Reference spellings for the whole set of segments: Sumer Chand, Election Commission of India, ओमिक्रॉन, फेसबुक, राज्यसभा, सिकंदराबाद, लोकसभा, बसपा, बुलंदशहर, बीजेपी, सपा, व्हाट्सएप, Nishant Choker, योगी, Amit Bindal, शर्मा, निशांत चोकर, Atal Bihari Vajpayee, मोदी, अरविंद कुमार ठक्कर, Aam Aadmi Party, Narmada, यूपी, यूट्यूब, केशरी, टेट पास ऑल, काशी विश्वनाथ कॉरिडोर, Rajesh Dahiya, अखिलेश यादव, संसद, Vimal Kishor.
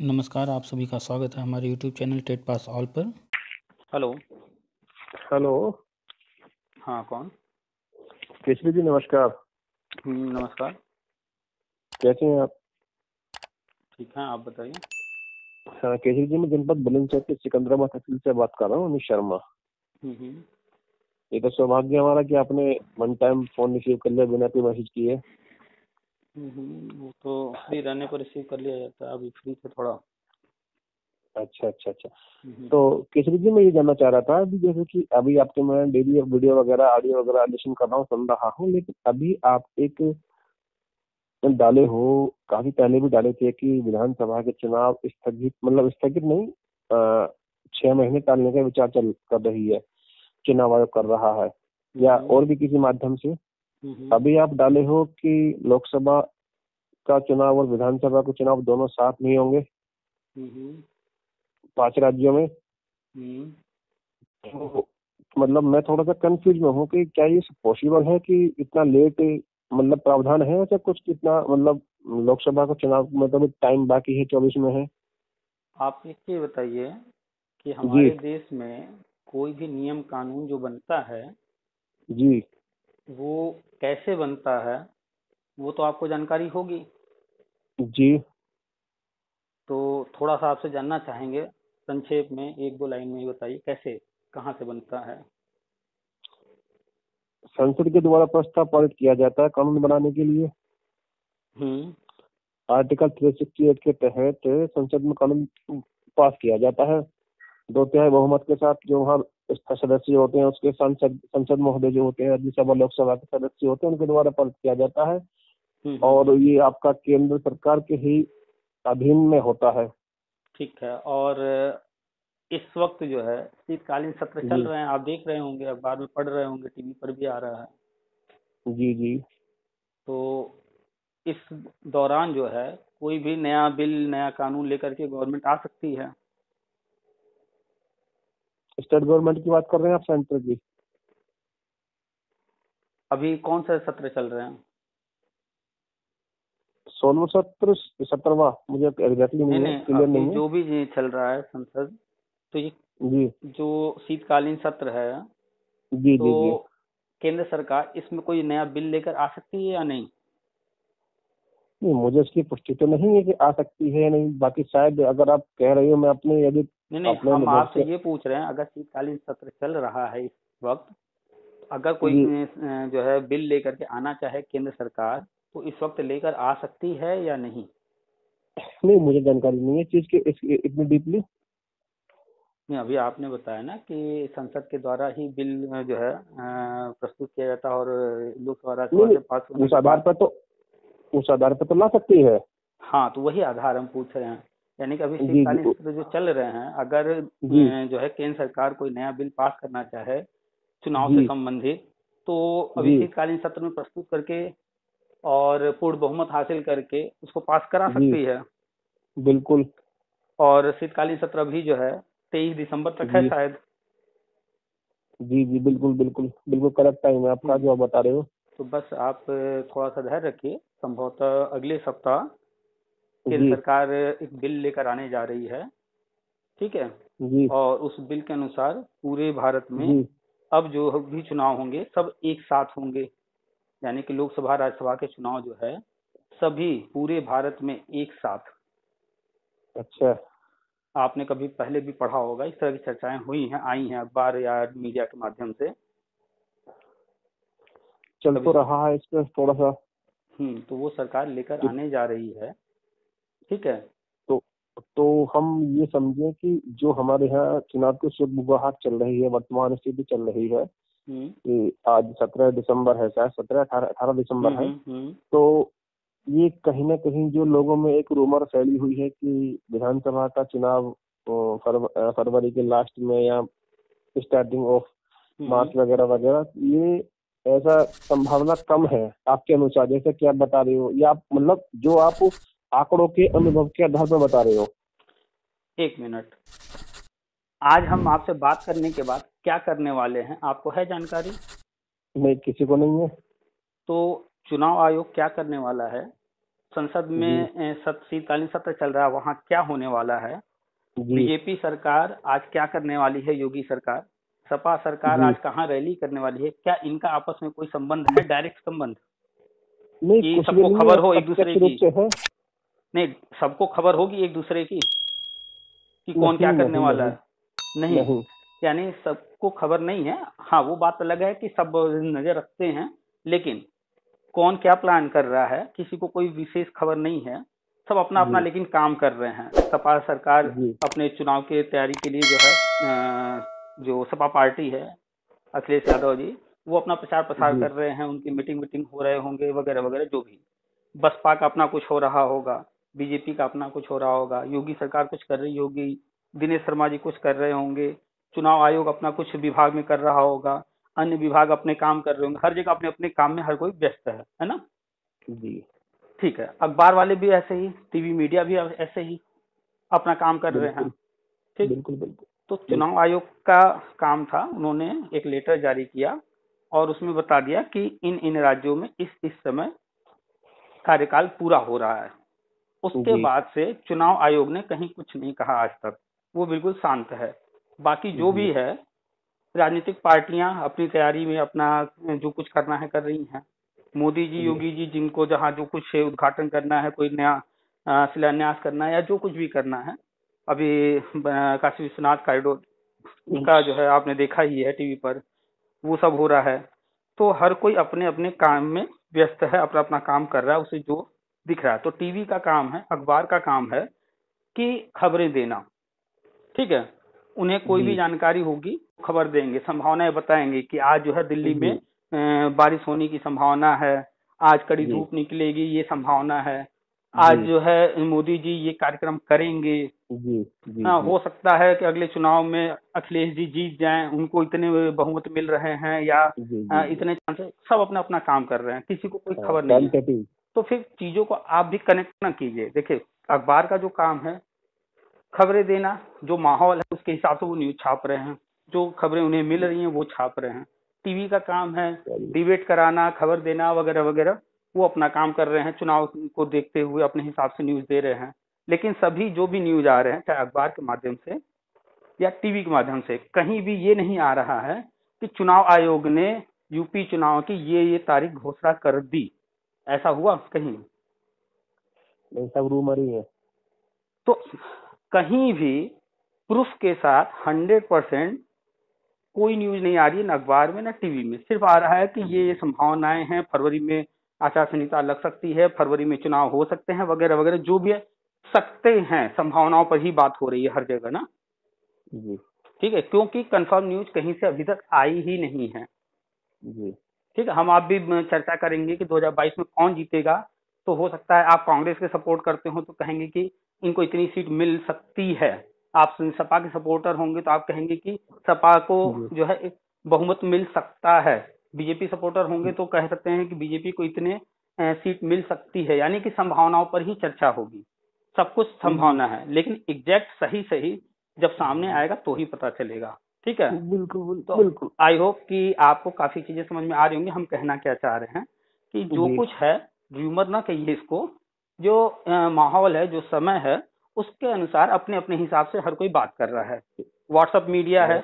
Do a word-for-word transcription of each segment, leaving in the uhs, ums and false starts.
नमस्कार, आप सभी का स्वागत है हमारे यूट्यूब channel टेट पास ऑल पर। हेलो हेलो, हाँ कौन? केशरी जी नमस्कार। नमस्कार, कैसे हैं आप? ठीक हैं, आप बताइए। हाँ केशरी जी, मैं जनपद बुलंदशहर के सिकंदराबाद तहसील से बात कर रहा हूँ, शर्मा। ये तो सौभाग्य हमारा कि आपने वन टाइम फोन रिसीव कर लिया बिना कोई मैसेज किए। वो तो फ्री रहने पर रिसीव कर लिया जाता है, अभी फ्री से थोड़ा। अच्छा अच्छा अच्छा तो केशरी जी, मैं ये जानना चाह रहा था कि जैसे कि अभी आपके मैं डेली वीडियो वगैरह ऑडियो वगैरह एडिशन कर रहा हूँ, सुन रहा हूँ, लेकिन अभी आप एक डाले हो, काफी पहले भी डाले थे कि विधानसभा के चुनाव स्थगित, मतलब स्थगित नहीं, छह महीने टालने का विचार चल कर रही है, चुनाव आयोग कर रहा है या और भी किसी माध्यम से। अभी आप डाले हो कि लोकसभा का चुनाव और विधानसभा का चुनाव दोनों साथ नहीं होंगे पांच राज्यों में। तो मतलब मैं थोड़ा सा कंफ्यूज में हूँ कि क्या ये पॉसिबल है कि इतना लेट, मतलब प्रावधान है ऐसा कुछ, कितना मतलब लोकसभा का चुनाव मतलब टाइम बाकी है, चौबीस में है। आप ये बताइए कि हमारे देश में कोई भी नियम कानून जो बनता है जी, वो कैसे बनता है वो तो आपको जानकारी होगी जी। तो थोड़ा सा आपसे जानना चाहेंगे, संक्षेप में एक दो लाइन में बताइए कैसे, कहाँ से बनता है। संसद के द्वारा प्रस्ताव पारित किया जाता है कानून बनाने के लिए। हम्म आर्टिकल तीन सौ अड़सठ के तहत संसद में कानून पास किया जाता है दो तिहाई बहुमत के साथ। जो वहाँ सदस्य होते हैं उसके संसद संसद महोदय जो होते हैं, राज्यसभा लोकसभा के सदस्य होते हैं, उनके द्वारा पारित किया जाता है और ये आपका केंद्र सरकार के ही अधीन में होता है। ठीक है, और इस वक्त जो है शीतकालीन सत्र चल रहे हैं, आप देख रहे होंगे, अखबार में पढ़ रहे होंगे, टीवी पर भी आ रहा है जी जी। तो इस दौरान जो है कोई भी नया बिल, नया कानून लेकर के गवर्नमेंट आ सकती है। स्टेट गवर्नमेंट की बात कर रहे हैं आप, सेंटर की? अभी कौन सा सत्र चल रहे हैं? सोलह सत्र, सत्रवा, मुझे एग्जैक्टली नहीं, नहीं, नहीं, नहीं जो भी चल रहा है संसद, तो ये जी जो शीतकालीन सत्र है जी, तो जी, जी। केंद्र सरकार इसमें कोई नया बिल लेकर आ सकती है या नहीं? नहीं, मुझे इसकी पुष्टि तो नहीं है कि आ सकती है या नहीं। बाकी शायद अगर आप कह रहे हो, मैं अपने यदि नहीं नहीं हम आपसे ये पूछ रहे हैं, अगर शीतकालीन सत्र चल रहा है इस वक्त, अगर कोई जो है बिल लेकर के आना चाहे केंद्र सरकार, तो इस वक्त लेकर आ सकती है या नहीं? नहीं, मुझे जानकारी नहीं है चीज के इतनी डीपली। नहीं, अभी आपने बताया ना कि संसद के द्वारा ही बिल जो है प्रस्तुत किया जाता है और लोकसभा से उस आधार पर, तो उस आधार पर तो ला सकती है। हाँ, तो वही आधार हम पूछ रहे हैं, यानी कि अभी शीतकालीन सत्र जो चल रहे हैं, अगर जो है केंद्र सरकार कोई नया बिल पास करना चाहे चुनाव से संबंधित, तो अभी शीतकालीन सत्र में प्रस्तुत करके और पूर्ण बहुमत हासिल करके उसको पास करा सकती है। बिल्कुल। और शीतकालीन सत्र अभी जो है तेईस दिसंबर तक है शायद। जी जी बिल्कुल बिल्कुल बिल्कुल, करेक्ट टाइम है आपका जो आप बता रहे हो। तो बस आप थोड़ा सा धैर्य रखिए, संभवतः अगले सप्ताह केंद्र सरकार एक बिल लेकर आने जा रही है, ठीक है, और उस बिल के अनुसार पूरे भारत में अब जो भी चुनाव होंगे सब एक साथ होंगे, यानी कि लोकसभा राज्यसभा के चुनाव जो है सभी पूरे भारत में एक साथ। अच्छा, आपने कभी पहले भी पढ़ा होगा, इस तरह की चर्चाएं हुई हैं, आई हैं अखबार या मीडिया के माध्यम से चल तो रहा है, इसमें थोड़ा सा हम्म तो वो सरकार लेकर आने जा रही है, ठीक है। तो तो हम ये समझे कि जो हमारे यहाँ चुनाव की सुगबुगाहट चल रही है, वर्तमान स्थिति चल रही है, आज सत्रह दिसंबर है शायद, सत्रह अठारह दिसंबर है, तो ये कहीं ना कहीं जो लोगों में एक रूमर फैली हुई है कि विधानसभा का चुनाव फरवरी के लास्ट में या स्टार्टिंग ऑफ मार्च वगैरह वगैरह, ये ऐसा संभावना कम है आपके अनुसार, जैसे कि आप बता रहे हो, या मतलब जो आप आंकड़ों के अनुभव के आधार पर बता रहे हो। एक मिनट, आज हम आपसे बात करने के बाद क्या करने वाले हैं, आपको है जानकारी? नहीं, किसी को नहीं है। तो चुनाव आयोग क्या करने वाला है, संसद में शीतकालीन सत्र चल रहा है, वहाँ क्या होने वाला है, बीजेपी सरकार आज क्या करने वाली है, योगी सरकार, सपा सरकार आज कहाँ रैली करने वाली है, क्या इनका आपस में कोई संबंध है, डायरेक्ट संबंध? नहीं, सबको खबर हो एक दूसरे की? नहीं, सबको खबर होगी एक दूसरे की कि कौन क्या करने वाला है? नहीं, यानी सबको खबर नहीं है। हाँ, वो बात अलग है कि सब नजर रखते हैं, लेकिन कौन क्या प्लान कर रहा है, किसी को कोई विशेष खबर नहीं है। सब अपना अपना लेकिन काम कर रहे हैं। सपा सरकार अपने चुनाव के तैयारी के लिए जो है, जो सपा पार्टी है, अखिलेश यादव जी, वो अपना प्रचार प्रसार कर रहे हैं, उनकी मीटिंग मीटिंग हो रहे होंगे वगैरह वगैरह। जो भी बसपा का अपना कुछ हो रहा होगा, बीजेपी का अपना कुछ हो रहा होगा, योगी सरकार कुछ कर रही होगी, दिनेश शर्मा जी कुछ कर रहे होंगे, चुनाव आयोग अपना कुछ विभाग में कर रहा होगा, अन्य विभाग अपने काम कर रहे होंगे। हर जगह अपने अपने काम में हर कोई व्यस्त है, है ना जी? ठीक है। अखबार वाले भी ऐसे ही, टीवी मीडिया भी ऐसे ही अपना काम कर रहे हैं। ठीक, बिल्कुल बिल्कुल। तो चुनाव आयोग का काम था, उन्होंने एक लेटर जारी किया और उसमें बता दिया कि इन इन राज्यों में इस इस समय कार्यकाल पूरा हो रहा है। उसके बाद से चुनाव आयोग ने कहीं कुछ नहीं कहा आज तक, वो बिल्कुल शांत है। बाकी जो भी है, राजनीतिक पार्टियां अपनी तैयारी में अपना जो कुछ करना है कर रही हैं। मोदी जी, योगी जी, जिनको जहां जो कुछ उद्घाटन करना है, कोई नया शिलान्यास करना है या जो कुछ भी करना है। अभी काशी विश्वनाथ कॉरिडोर का जो है आपने देखा ही है टीवी पर, वो सब हो रहा है। तो हर कोई अपने अपने काम में व्यस्त है, अपना अपना काम कर रहा है, उसे जो दिख रहा है। तो टीवी का काम है, अखबार का काम है कि खबरें देना। ठीक है, उन्हें कोई भी जानकारी होगी खबर देंगे, संभावनाएं बताएंगे कि आज जो है दिल्ली में बारिश होने की संभावना है, आज कड़ी धूप निकलेगी, ये संभावना है, आज जो है मोदी जी ये कार्यक्रम करेंगे। जी, जी, ना, हो सकता है कि अगले चुनाव में अखिलेश जी जीत जाएं, उनको इतने बहुमत मिल रहे हैं या जी, जी, इतने चांसेस। सब अपना अपना काम कर रहे हैं, किसी को कोई खबर नहीं है। तो फिर चीजों को आप भी कनेक्ट ना कीजिए। देखिये, अखबार का जो काम है खबरें देना, जो माहौल है उसके हिसाब से वो न्यूज छाप रहे हैं, जो खबरें उन्हें मिल रही हैं वो छाप रहे हैं। टीवी का काम है डिबेट कराना, खबर देना वगैरह वगैरह, वो अपना काम कर रहे हैं। चुनाव को देखते हुए अपने हिसाब से न्यूज दे रहे हैं। लेकिन सभी जो भी न्यूज आ रहे हैं, चाहे अखबार के माध्यम से या टीवी के माध्यम से, कहीं भी ये नहीं आ रहा है कि चुनाव आयोग ने यूपी चुनाव की ये ये तारीख घोषणा कर दी। ऐसा हुआ कहीं? सब रूमर ही है। तो कहीं भी प्रूफ के साथ हंड्रेड परसेंट कोई न्यूज नहीं आ रही है, ना अखबार में ना टीवी में। सिर्फ आ रहा है कि ये ये संभावनाएं हैं, फरवरी में आचार संहिता लग सकती है, फरवरी में चुनाव हो सकते हैं वगैरह वगैरह। जो भी है, सकते हैं, संभावनाओं पर ही बात हो रही है हर जगह ना। ठीक है, क्योंकि कंफर्म न्यूज कहीं से अभी तक आई ही नहीं है। ठीक है, हम आप भी चर्चा करेंगे कि दो हजार बाईस में कौन जीतेगा। तो हो सकता है आप कांग्रेस के सपोर्ट करते हो तो कहेंगे कि इनको इतनी सीट मिल सकती है। आप सपा के सपोर्टर होंगे तो आप कहेंगे कि सपा को जो है एक बहुमत मिल सकता है। बीजेपी सपोर्टर होंगे तो कह सकते हैं कि बीजेपी को इतने सीट मिल सकती है। यानी कि संभावनाओं पर ही चर्चा होगी, सब कुछ संभावना है, लेकिन एग्जैक्ट सही सही जब सामने आएगा तो ही पता चलेगा। ठीक है, बिल्कुल बिल्कुल। आई होप कि आपको काफी चीजें समझ में आ रही होंगी। हम कहना क्या चाह रहे हैं कि जो कुछ है, रूमर ना कहिए इसको, जो माहौल है, जो समय है, उसके अनुसार अपने अपने हिसाब से हर कोई बात कर रहा है। व्हाट्सएप मीडिया है,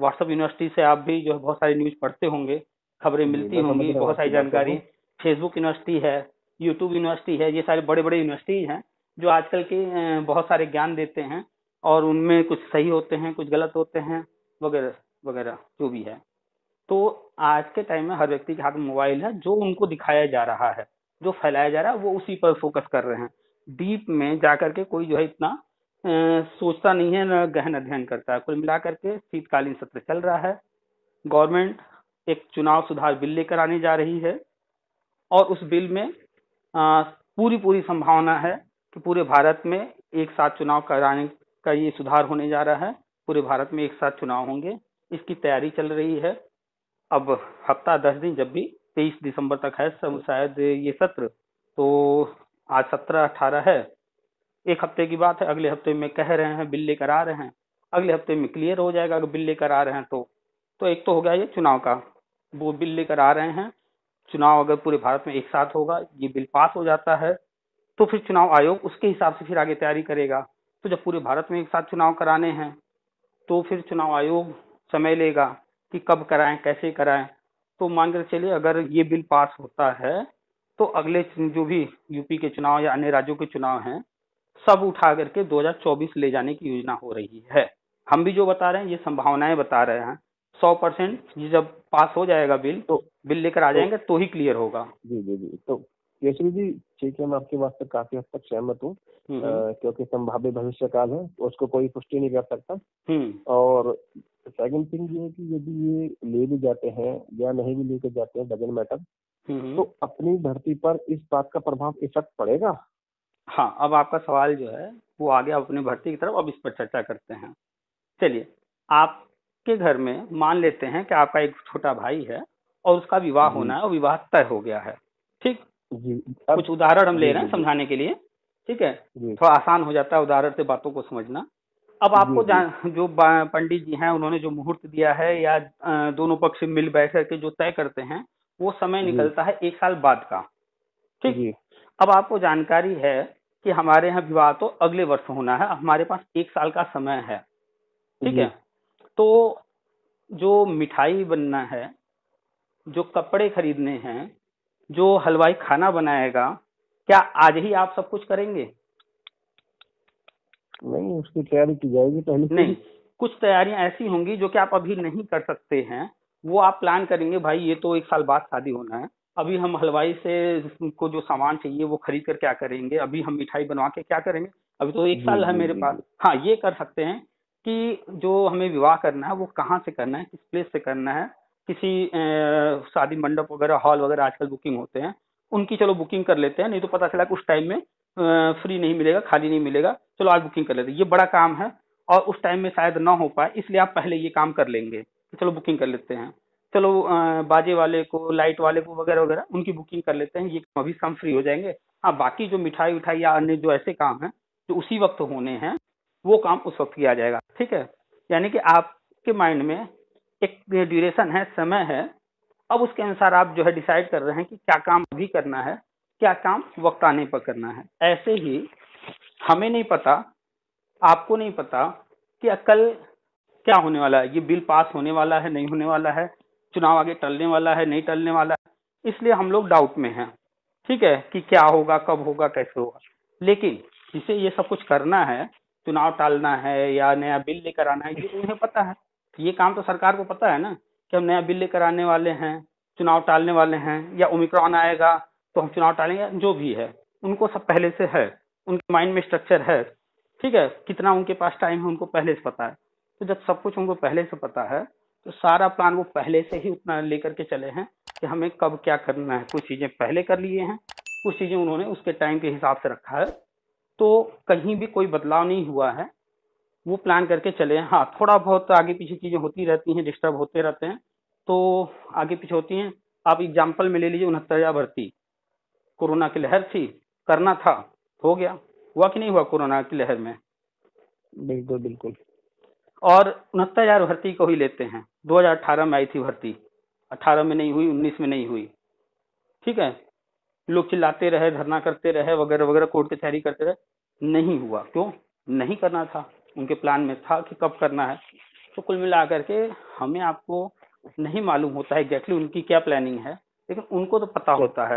व्हाट्सएप यूनिवर्सिटी से आप भी जो है बहुत सारी न्यूज पढ़ते होंगे, खबरें मिलती होंगी, बहुत सारी जानकारी। फेसबुक यूनिवर्सिटी है, यूट्यूब यूनिवर्सिटी है, ये सारे बड़े बड़े यूनिवर्सिटीज हैं जो आजकल के बहुत सारे ज्ञान देते हैं, और उनमें कुछ सही होते हैं, कुछ गलत होते हैं वगैरह वगैरह जो भी है। तो आज के टाइम में हर व्यक्ति के हाथ में मोबाइल है, जो उनको दिखाया जा रहा है, जो फैलाया जा रहा है, वो उसी पर फोकस कर रहे हैं। डीप में जाकर के कोई जो है इतना आ, सोचता नहीं है, ना गहन अध्ययन करता है। कुल मिलाकर के शीतकालीन सत्र चल रहा है। गवर्नमेंट एक चुनाव सुधार बिल लेकर आने जा रही है, और उस बिल में आ, पूरी पूरी संभावना है कि पूरे भारत में एक साथ चुनाव कराने का ये सुधार होने जा रहा है। पूरे भारत में एक साथ चुनाव होंगे, इसकी तैयारी चल रही है। अब हफ्ता दस दिन, जब भी तेईस दिसंबर तक है शायद ये सत्र, तो आज सत्रह अठारह है, एक हफ्ते की बात है। अगले हफ्ते में कह रहे हैं बिल लेकर आ रहे हैं, अगले हफ्ते में क्लियर हो जाएगा अगर बिल लेकर आ रहे हैं तो। तो एक तो हो गया ये चुनाव का, वो बिल लेकर आ रहे हैं। चुनाव अगर पूरे भारत में एक साथ होगा, ये बिल पास हो जाता है तो फिर चुनाव आयोग उसके हिसाब से फिर आगे तैयारी करेगा। तो जब पूरे भारत में एक साथ चुनाव कराने हैं तो फिर चुनाव आयोग समय लेगा कि कब कराएं, कैसे कराएं। तो मानकर चलिए अगर ये बिल पास होता है तो अगले जो भी यूपी के चुनाव या अन्य राज्यों के चुनाव हैं सब उठा करके दो हज़ार चौबीस ले जाने की योजना हो रही है। हम भी जो बता रहे हैं ये संभावनाएं बता रहे हैं। सौ परसेंट ये जब पास हो जाएगा बिल तो बिल लेकर आ जाएंगे तो ही क्लियर होगा। जी जी जी तो केशरी जी ठीक है, मैं आपकी बात से काफी हद तक सहमत हूँ क्योंकि संभावित भविष्यकाल है उसको कोई पुष्टि नहीं कर सकता। और सेकंड थिंग ये है कि यदि ये ले भी जाते हैं या नहीं भी लेके जाते हैं डजंट मैटर, तो अपनी धरती पर इस बात का प्रभाव इफेक्ट पड़ेगा। हाँ, अब आपका सवाल जो है वो आगे अपने भर्ती की तरफ, अब इस पर चर्चा करते हैं। चलिए, आपके घर में मान लेते हैं कि आपका एक छोटा भाई है और उसका विवाह होना है और विवाह तय हो गया है। ठीक, कुछ उदाहरण हम ले रहे हैं समझाने के लिए, ठीक है, थोड़ा आसान हो जाता है उदाहरण से बातों को समझना। अब आपको जो पंडित जी हैं उन्होंने जो मुहूर्त दिया है या दोनों पक्ष मिल बैठ करके जो तय करते हैं वो समय निकलता है एक साल बाद का। ठीक, अब आपको जानकारी है कि हमारे यहाँ विवाह तो अगले वर्ष होना है, हमारे पास एक साल का समय है। ठीक है, तो जो मिठाई बनना है, जो कपड़े खरीदने हैं, जो हलवाई खाना बनाएगा, क्या आज ही आप सब कुछ करेंगे? नहीं, उसकी तैयारी की जाएगी पहले। नहीं, कुछ तैयारियां ऐसी होंगी जो कि आप अभी नहीं कर सकते हैं, वो आप प्लान करेंगे। भाई ये तो एक साल बाद शादी होना है, अभी हम हलवाई से को जो सामान चाहिए वो खरीद कर क्या करेंगे, अभी हम मिठाई बनवा के क्या करेंगे, अभी तो एक साल है मेरे पास। हाँ, ये कर सकते हैं कि जो हमें विवाह करना है वो कहाँ से करना है, किस प्लेस से करना है, किसी शादी मंडप वगैरह, हॉल वगैरह आजकल बुकिंग होते हैं, उनकी चलो बुकिंग कर लेते हैं, नहीं तो पता चला कि उस टाइम में फ्री नहीं मिलेगा, खाली नहीं मिलेगा, चलो आज बुकिंग कर लेते हैं। ये बड़ा काम है और उस टाइम में शायद ना हो पाए, इसलिए आप पहले ये काम कर लेंगे, चलो बुकिंग कर लेते हैं, चलो बाजे वाले को, लाइट वाले को वगैरह वगैरह उनकी बुकिंग कर लेते हैं, ये अभी हम फ्री हो जाएंगे। हाँ, बाकी जो मिठाई उठाई या अन्य जो ऐसे काम हैं जो उसी वक्त होने हैं वो काम उस वक्त किया जाएगा। ठीक है, यानी कि आपके माइंड में एक ड्यूरेशन है, समय है, अब उसके अनुसार आप जो है डिसाइड कर रहे हैं कि क्या काम अभी करना है, क्या काम वक्त आने पर करना है। ऐसे ही हमें नहीं पता, आपको नहीं पता कि कल क्या होने वाला है, ये बिल पास होने वाला है, नहीं होने वाला है, चुनाव आगे टलने वाला है, नहीं टलने वाला है, इसलिए हम लोग डाउट में हैं। ठीक है कि क्या होगा, कब होगा, कैसे होगा। लेकिन जिसे ये सब कुछ करना है, चुनाव टालना है या नया बिल लेकर आना है, ये उन्हें पता है। ये काम तो सरकार को पता है ना कि हम नया बिल लेकर आने वाले हैं, चुनाव टालने वाले हैं, या ओमिक्रॉन आएगा तो हम चुनाव टालेंगे, जो भी है उनको सब पहले से है, उनके माइंड में स्ट्रक्चर है। ठीक है, कितना उनके पास टाइम है उनको पहले से पता है। तो जब सब कुछ उनको पहले से पता है तो सारा प्लान वो पहले से ही उतना लेकर के चले हैं कि हमें कब क्या करना है। कुछ चीज़ें पहले कर लिए हैं, कुछ चीज़ें उन्होंने उसके टाइम के हिसाब से रखा है, तो कहीं भी कोई बदलाव नहीं हुआ है, वो प्लान करके चले हैं। हाँ, थोड़ा बहुत आगे पीछे चीज़ें होती रहती हैं, डिस्टर्ब होते रहते हैं, तो आगे पीछे होती हैं। आप एग्जाम्पल में ले लीजिए उनहत्तरवीं भर्ती, कोरोना की लहर थी, करना था, हो गया, हुआ कि नहीं हुआ कोरोना की लहर में? बिल्कुल बिल्कुल। और उनहत्तर हजार भर्ती को ही लेते हैं, दो हज़ार अठारह में आई थी भर्ती, अठारह में नहीं हुई, उन्नीस में नहीं हुई। ठीक है, लोग चिल्लाते रहे, धरना करते रहे, वगैरह वगैरह, कोर्ट की तैयारी करते रहे, नहीं हुआ। क्यों? नहीं करना था, उनके प्लान में था कि कब करना है। तो कुल मिलाकर के हमें आपको नहीं मालूम होता है एग्जैक्टली उनकी क्या प्लानिंग है, लेकिन उनको तो पता होता है।